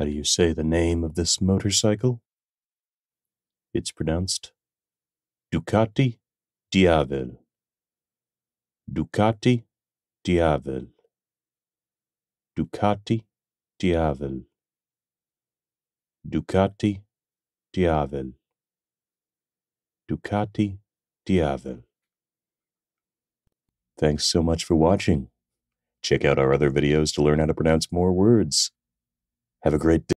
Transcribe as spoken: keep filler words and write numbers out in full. How do you say the name of this motorcycle? It's pronounced Ducati Diavel. Ducati Diavel. Ducati Diavel. Ducati Diavel. Ducati Diavel. Thanks so much for watching. Check out our other videos to learn how to pronounce more words. Have a great day.